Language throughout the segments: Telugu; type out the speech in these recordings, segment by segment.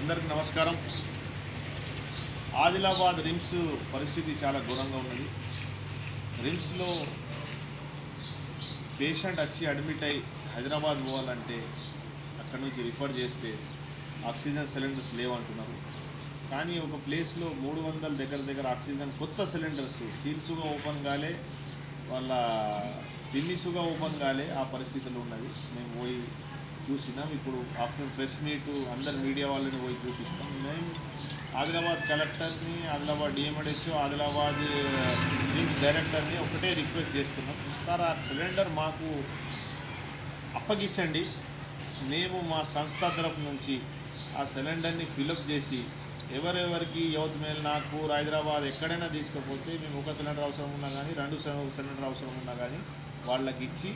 అందరికీ నమస్కారం। ఆదిలాబాద్ రిమ్స్ పరిస్థితి చాలా ఘోరంగా ఉన్నది। రిమ్స్లో పేషెంట్ వచ్చి అడ్మిట్ అయ్యి హైదరాబాద్ పోవాలంటే అక్కడ నుంచి రిఫర్ చేస్తే ఆక్సిజన్ సిలిండర్స్ లేవంటున్నారు। కానీ ఒక ప్లేస్లో 300 దగ్గర ఆక్సిజన్ కొత్త సిలిండర్స్ సీల్స్గా ఓపెన్ కాలే, వాళ్ళ బిన్నీసుగా ఓపెన్ కాలే, ఆ పరిస్థితులు ఉన్నది। మేము పోయి చూసినాం। ఇప్పుడు ఆఫ్టర్ ప్రెస్ మీటు అందరు మీడియా వాళ్ళని పోయి చూపిస్తాం। మేము ఆదిలాబాద్ కలెక్టర్ని, ఆదిలాబాద్ డిఎంఎడ్హెచ్ఓ, ఆదిలాబాద్ రిమ్స్ డైరెక్టర్ని ఒకటే రిక్వెస్ట్ చేస్తున్నాం, సార్ ఆ సిలిండర్ మాకు అప్పగించండి, మేము మా సంస్థ తరఫు నుంచి ఆ సిలిండర్ని ఫిలప్ చేసి ఎవరెవరికి యవత్మేల్, నాగ్పూర్, హైదరాబాద్ ఎక్కడైనా తీసుకుపోతే మేము ఒక సిలిండర్ అవసరం ఉన్నా కానీ, రెండు సిలిండర్ అవసరం ఉన్నా కానీ వాళ్ళకి ఇచ్చి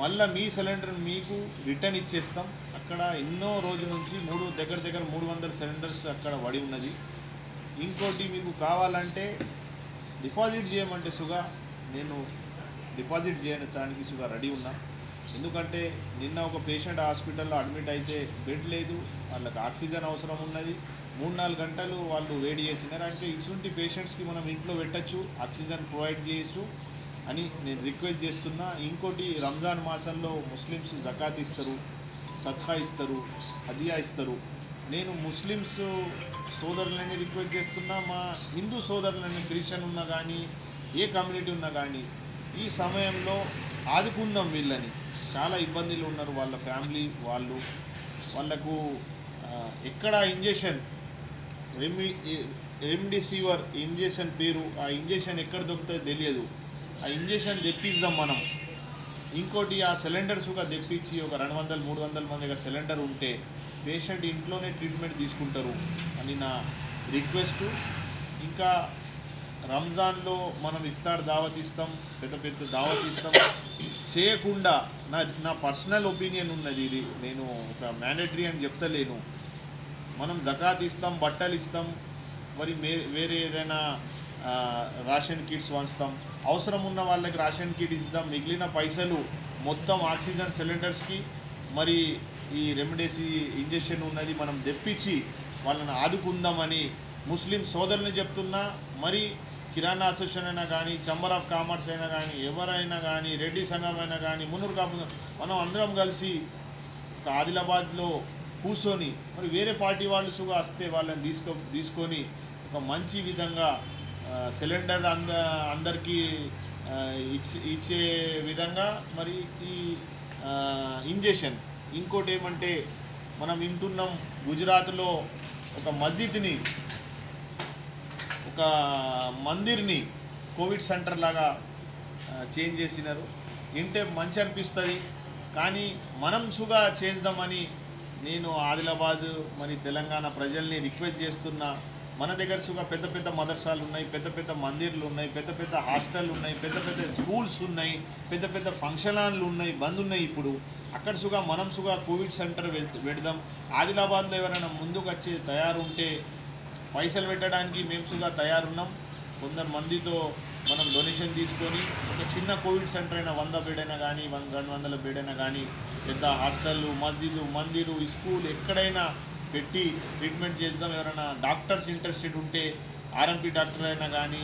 మళ్ళీ మీ సిలిండర్ మీకు రిటర్న్ ఇచ్చేస్తాం। అక్కడ ఎన్నో రోజుల నుంచి 300 సిలిండర్స్ అక్కడ వడి ఉన్నది। ఇంకోటి మీకు కావాలంటే డిపాజిట్ చేయమంటే సుగా నేను డిపాజిట్ చేయడానికి సుగా రెడీ ఉన్నా। ఎందుకంటే నిన్న ఒక పేషెంట్ హాస్పిటల్లో అడ్మిట్ అయితే బెడ్ లేదు, వాళ్ళకి ఆక్సిజన్ అవసరం ఉన్నది। 3-4 గంటలు వాళ్ళు వెయిట్ చేసినారు అంటే ఇటువంటి పేషెంట్స్కి మనం ఇంట్లో పెట్టచ్చు, ఆక్సిజన్ ప్రొవైడ్ చేయొచ్చు అని నేను రిక్వెస్ట్ చేస్తున్నా। ఇంకోటి రంజాన్ మాసంలో ముస్లిమ్స్ జకాత్ ఇస్తారు, సద్ఖా ఇస్తారు, హదియా ఇస్తారు। నేను ముస్లిమ్స్ సోదరులని రిక్వెస్ట్ చేస్తున్నా, మా హిందూ సోదరులని, క్రిస్టియన్ ఉన్నా కానీ ఏ కమ్యూనిటీ ఉన్నా కానీ ఈ సమయంలో ఆదుకుందాం వీళ్ళని। చాలా ఇబ్బందులు ఉన్నారు, వాళ్ళ ఫ్యామిలీ వాళ్ళు, వాళ్ళకు ఎక్కడ ఇంజెక్షన్ రెమ్డెసివిర్ ఇంజెక్షన్ పేరు, ఆ ఇంజెక్షన్ ఎక్కడ దొరుకుతుందో తెలియదు, ఆ ఇంజెక్షన్ తెప్పిద్దాం మనం। ఇంకోటి ఆ సిలిండర్స్ కూడా తెప్పించి ఒక 200-300 మంది దగ్గర సిలిండర్ ఉంటే పేషెంట్ ఇంట్లోనే ట్రీట్మెంట్ తీసుకుంటారు అని నా రిక్వెస్ట్। ఇంకా రంజాన్లో మనం ఇఫ్తార్ దావత్ ఇస్తాం, పెద్ద దావత్ ఇస్తాం, చేయకుండా నా పర్సనల్ ఒపీనియన్ ఉన్నది ఇది, నేను ఒక మ్యాండేటరీ అని చెప్తలేను। మనం జకాత్ ఇస్తాం, బట్టలు ఇస్తాం, మరి వేరే ఏదైనా రేషన్ కిట్స్ పంచుతాం, అవసరం ఉన్న వాళ్ళకి రేషన్ కిట్ ఇద్దాం, మిగిలిన పైసలు మొత్తం ఆక్సిజన్ సిలిండర్స్కి మరి ఈ రెమెడీస్ ఇంజెక్షన్ ఉన్నది మనం తెప్పించి వాళ్ళని ఆదుకుందామని ముస్లిం సోదరుని చెప్తున్నా। మరి కిరాణా అసోసియేషన్ అయినా కానీ, ఛాంబర్ ఆఫ్ కామర్స్ అయినా కానీ, ఎవరైనా కానీ, రెడ్డి సంఘం అయినా కానీ, మున్నూరు కాపు మనం అందరం కలిసి ఆదిలాబాద్లో కూర్చొని మరి వేరే పార్టీ వాళ్ళు సుగా వస్తే వాళ్ళని తీసుకొని ఒక మంచి విధంగా సిలిండర్ అందరికీ ఇచ్చే విధంగా మరి ఈ ఇంజెక్షన్। ఇంకోటి ఏమంటే మనం వింటున్నాం గుజరాత్లో ఒక మస్జిద్ని, ఒక మందిర్ని కోవిడ్ సెంటర్ లాగా చేంజ్ చేసినారు, వింటే మంచి అనిపిస్తుంది। కానీ మనం సుగా చేద్దామని నేను ఆదిలాబాద్ మరి తెలంగాణ ప్రజల్ని రిక్వెస్ట్ చేస్తున్నా। మన దగ్గర సుగా పెద్ద మదర్సాలు ఉన్నాయి, పెద్ద మందిర్లు ఉన్నాయి, పెద్ద హాస్టళ్ళు ఉన్నాయి, పెద్ద స్కూల్స్ ఉన్నాయి, పెద్ద ఫంక్షన్ హాల్లు ఉన్నాయి, బంద్ ఉన్నాయి ఇప్పుడు। అక్కడ సుగా మనం సుగా కోవిడ్ సెంటర్ పెడదాం। ఆదిలాబాద్లో ఎవరైనా ముందుకు వచ్చి తయారుంటే పైసలు పెట్టడానికి మేము సుగా తయారున్నాం। కొందరు మందితో మనం డొనేషన్ తీసుకొని ఒక చిన్న కోవిడ్ సెంటర్ అయినా 100 బెడ్ అయినా కానీ, 200 బెడ్ అయినా కానీ, పెద్ద హాస్టళ్ళు, మస్జిద్లు, మందిరు, స్కూల్ ఎక్కడైనా పెట్టి ట్రీట్మెంట్ చేద్దాం। ఎవరైనా డాక్టర్స్ ఇంట్రెస్టెడ్ ఉంటే ఆర్ఎంపీ డాక్టర్ అయినా కానీ,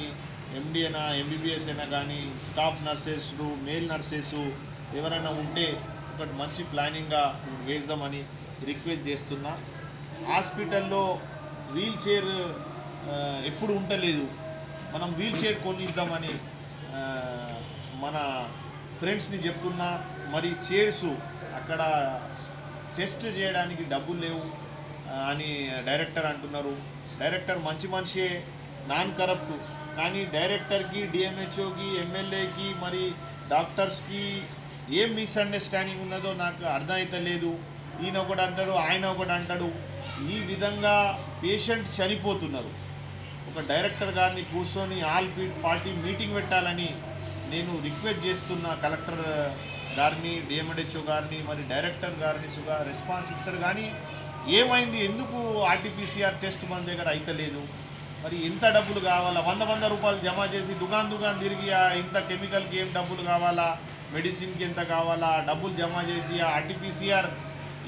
ఎండి అయినా, ఎంబీబీఎస్ అయినా కానీ, స్టాఫ్ నర్సెస్లు, మేల్ నర్సెస్ ఎవరైనా ఉంటే ఒకటి మంచి ప్లానింగ్గా వేద్దామని రిక్వెస్ట్ చేస్తున్నా। హాస్పిటల్లో వీల్ చైర్ ఎప్పుడు ఉండలేదు, మనం వీల్ చైర్ కొనిద్దామని మన ఫ్రెండ్స్ని చెప్తున్నా। మరి చైర్స్ అక్కడ టెస్ట్ చేయడానికి డబ్బులు లేవు అని డైరెక్టర్ అంటున్నారు। డైరెక్టర్ మంచి మనిషే, నాన్ కరప్ట్, కానీ డైరెక్టర్కి, డిఎంహెచ్ఓకి, ఎమ్మెల్యేకి, మరి డాక్టర్స్కి ఏం మిస్అండర్స్టాండింగ్ ఉన్నదో నాకు అర్థమవుతలేదు। ఈయన ఒకటి అంటాడు, ఆయన ఒకటి అంటాడు, ఈ విధంగా పేషెంట్ చనిపోతున్నారు। ఒక డైరెక్టర్ గారిని కూర్చొని ఆల్ పార్టీ మీటింగ్ పెట్టాలని నేను రిక్వెస్ట్ చేస్తున్నా కలెక్టర్ గారిని, డిఎంహెచ్ఓ గారిని, మరి డైరెక్టర్ గారిని సుగా రెస్పాన్స్ ఇస్తాడు। కానీ ఏమైంది, ఎందుకు ఆర్టీపీసీఆర్ టెస్ట్ మన దగ్గర అయితలేదు, మరి ఎంత డబ్బులు కావాలా, 100 రూపాయలు జమ చేసి దుకాణం తిరిగి ఇంత కెమికల్కి ఏం డబ్బులు కావాలా, మెడిసిన్కి ఎంత కావాలా, డబ్బులు జమ చేసి ఆర్టీపీసీఆర్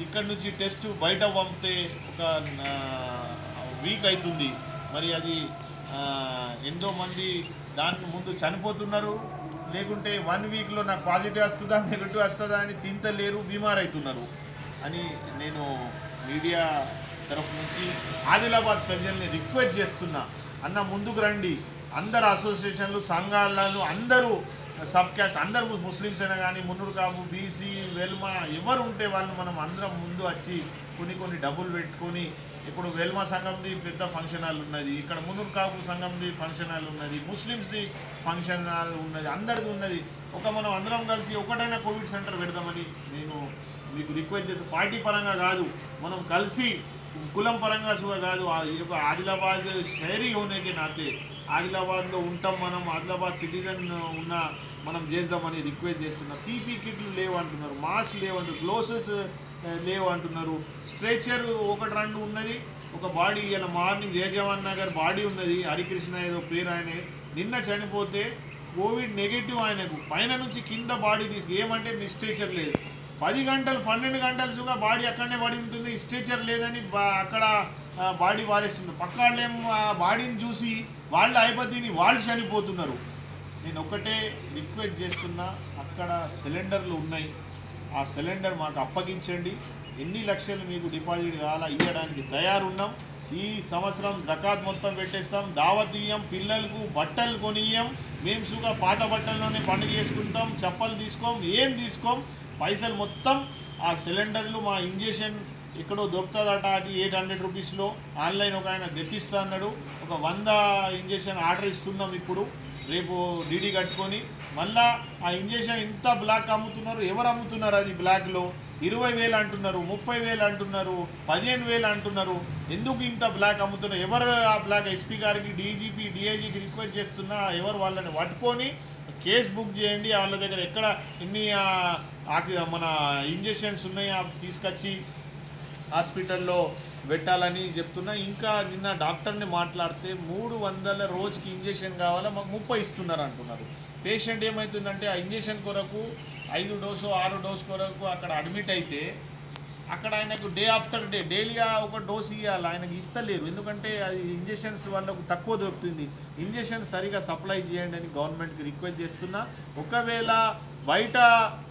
इक्कड़ी टेस्ट बैठ पंपते वीक मरी अभी एंतो मंदी दानि मुंदु चनिपोतुन्नारु लेकुंटे वन वीक लो नाकु पॉजिटिव वस्तुंदा नेगेटिव वस्तुंदा अनि तिंतलेरु बीमार अयितुन्नारु अनि नेनु मीडिया तरफ नुंचि आदिलाबाद प्रजल्नि रिक्वेस्ट चेस्तुन्ना अन्न मुंदुकु रंडि अंदर असोसिएशन्लु संघालु अंदरू सब कास्ट अंदर मुस्लिम्स मुन्नूर काबू बीसी वेल्मा एवर उंटे वाळ्ळु मनं अंदर मुंदु वच्ची कोनि कोनि डबुल पेट्टुकोनि इप्पुडु वेल्मा संघंदी पेद्द फंक्षन हाल उन्नदि इक्कड मुन्नूर काबू संघंदी फंक्षन हाल उन्नदि मुस्लिम्स दी फंक्षन हाल उन्नदि अंदरिदी उन्नदि ओक मनं अंदरं कलिसि ओकटैना कोविड सेंटर पेडदामनि नेनु मीकु रिक्वेस्ट चेस्तुन्ना पार्टी परंगा कादु मनं कलिसि कुलम परंगा कादु आदिलाबाद शहरी होने के नाते आदिलाबाद लो उंटाम मनम आदिलाबाद सिटीजन उन्ना मनम चेद्दामनि रिक्वेस्ट चेस्तुन्ना पीपी किट्लु लेवंटुन्नारु मास्क लेवंटुन्नारु ग्लोव्स लेवंटुन्नारु स्ट्रेचर ओकटि रेंडु उन्नदि ओक बाडी इयाला मार्निंग जयजवान नगर बाडी उन्नदि हरिकृष्ण एदो पेरु आयने निन्न चनिपोते कोविड नेगेटिव आयनकु पैन नुंचि किंद बाडी तीसुके एमंटे स्ट्रेचर लेदु 10 గంటలు 12 గంటలు సుగా బాడీ అక్కడే పడి ఉంటుంది స్ట్రెచర్ లేదని అక్కడ బాడీ వారేస్తున్నారు పక్కళ్ళేం బాడీని చూసి వాళ్ళ ఐపతిని వాళ్ళు చనిపోతున్నారు నేను ఒకటే రిక్వెస్ట్ చేస్తున్నా అక్కడ సిలిండర్లు ఉన్నాయి ఆ సిలిండర్ మాకు అప్పగించండి ఎన్ని లక్షలు మీకు డిపాజిట్ కావాలా ఇవ్వడానికి తయారున్నాం ఈ సంవత్సరం జకాత్ మొత్తం పెట్టేస్తాం దావతీయం పిల్లలకు బట్టలు కొనియం మేము సుగా పాత బట్టల్లోనే పండుగ చేసుకుంటాం చప్పలు తీసుకోం ఏం తీసుకోం पैसल मोत्तम आ सिलेंडर्लु मा इंजेक्शन इकड़ो दोरुकुतदट 800 रूपीस लो आनलाइन ओक आयन देपिस्ता अन्नाडु ओक 100 इंजेक्शन आर्डर इस्तुन्नाम इप्पुडु रेपु डीडी कट्टुकोनी मल्ला आ इंजेक्शन इंत ब्लैक अम्मुतुन्नारु एवर अम्मुतुन्नारु अदि ब्लैक लो 20,000 అంటున్నారు 30,000 అంటున్నారు 15,000 అంటున్నారు ఎందుకు ఇంత బ్లాక్ అమ్ముతున్నారు ఎవర్ ఆ బ్లాక్ ఎస్పీ గారికి డీజీపీ డీఐజీకి రిక్వెస్ట్ చేస్తున్నా ఎవర్ వాళ్ళని వట్టుకొని కేస్ బుక్ చేయండి వాళ్ళ దగ్గర ఎక్కడ ఇన్ని మన ఇంజెక్షన్స్ ఉన్నాయి ఆ తీసుకొచ్చి హాస్పిటల్లో పెట్టాలని చెప్తున్నా ఇంకా నిన్న డాక్టర్ ని మాట్లాడితే 300 రోజుకి ఇంజెక్షన్ కావాలా మాకు 30 ఇస్తున్నారు అంటున్నారు పేషెంట్ ఏమైతుందంటే ఆ ఇంజెక్షన్ కొరకు 5 డోస్ 6 డోస్ కొరకు అక్కడ అడ్మిట్ అయితే అక్కడ ఆయనకు డే ఆఫ్టర్ డే డైలీగా ఒక డోస్ ఇయాల ఆయనకి ఇస్తలేరు ఎందుకంటే అది ఇంజెక్షన్స్ వాళ్ళకు తక్కువ దొరుకుతుంది ఇంజెక్షన్ సరిగా సప్లై చేయండి అని గవర్నమెంట్ కి రిక్వెస్ట్ చేస్తున్నా ఒకవేళ బయట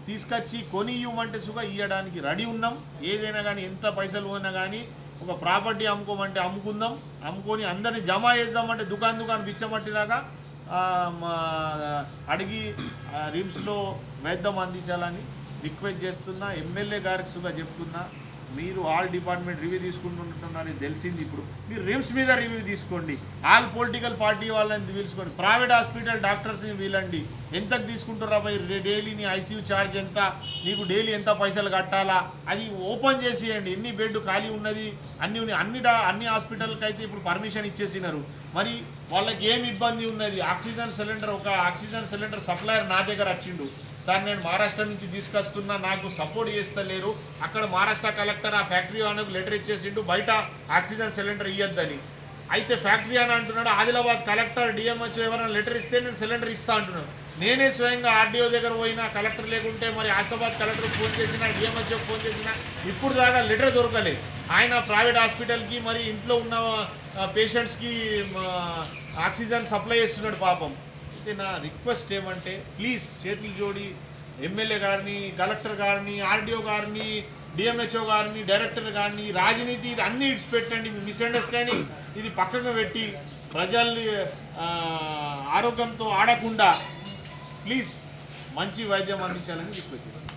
తీసుకొచ్చి కొని ఇవ్వమంటే సుగా ఇయడానికి రెడీ ఉన్నాం ఏదైనా గాని ఎంత పైసలు ఉన్నా గాని ఒక ప్రాపర్టీ అమ్ముకోమంటే అమ్ముకుందాం అమ్ముకొని అందరిని జమ చేద్దామంటే దుకాణం దుకాణం బిచ్చమట్టినాగా అడిగి రిమ్స్ లో వైద్యం అందించాలని రిక్వెస్ట్ చేస్తున్నా ఎమ్మెల్యే గారికి సుగా చెప్తున్నా మీరు ఆల్ డిపార్ట్మెంట్ రివ్యూ తీసుకుంటున్నారని తెలిసింది ఇప్పుడు మీరు రిమ్స్ మీద రివ్యూ తీసుకోండి ఆల్ పొలిటికల్ పార్టీ వాళ్ళని తీసుకోండి ప్రైవేట్ హాస్పిటల్ డాక్టర్స్ ని వీలండి ఎంతకు తీసుకుంటారా బై డైలీ ని ఐసీయూ ఛార్జ్ ఎంత మీకు డైలీ ఎంత పైసలు కట్టాలా అది ఓపెన్ చేసియండి ఎన్ని బెడ్ ఖాళీ ఉన్నది అన్ని హాస్పిటల్ కి అయితే ఇప్పుడు పర్మిషన్ ఇచ్చేసినారు మరి వాళ్ళకి ఏం ఇబ్బంది ఉన్నది ఆక్సిజన్ సిలిండర్ ఒక ఆక్సిజన్ సిలిండర్ సప్లయర్ నా దగ్గర వచ్చిండు సార్ నేను మహారాష్ట్ర నుంచి తీసుకొస్తున్నా నాకు సపోర్ట్ చేస్తలేరు అక్కడ మహారాష్ట్ర కలెక్టర్ ఆ ఫ్యాక్టరీ ఓనర్‌కు లెటర్ ఇచ్చేసిండు బయట ఆక్సిజన్ సిలిండర్ ఇయ్యొద్దని అయితే ఫ్యాక్టరీ ఓనర్ అంటున్నాడు ఆదిలాబాద్ కలెక్టర్ డిఎంహెచ్ఓ ఎవరైనా లెటర్ ఇస్తే నేను సిలిండర్ ఇస్తా అంటున్నాను నేనే స్వయంగా ఆర్డీఓ దగ్గర పోయినా కలెక్టర్ లేకుంటే మరి ఆదిలాబాద్ కలెక్టర్ ఫోన్ చేసినా డిఎంహెచ్ఓ ఫోన్ చేసినా ఇప్పుడు దాకా లెటర్ దొరకలేదు ఆయన ప్రైవేట్ హాస్పిటల్కి మరి ఇంట్లో ఉన్న పేషెంట్స్కి ఆక్సిజన్ సప్లై చేస్తున్నాడు పాపం ना रिक्वेस्ट एमंटे प्लीज చేతులు జోడి ఎమ్మెల్యే గారిని కలెక్టర్ గారిని ఆర్డీఓ గారిని డిఎంహెచ్ఓ గారిని డైరెక్టర్ గారిని రాజనీతి అన్ని ఇట్స్ పెట్టండి మిస్ అండర్స్టాండింగ్ ఇది పక్కకు పెట్టి ప్రజల్ని ఆరోగ్యంతో ఆడకుండా ప్లీజ్ మంచి వైద్యం అందించాలని రిక్వెస్ట్ చేస్తున్నాను।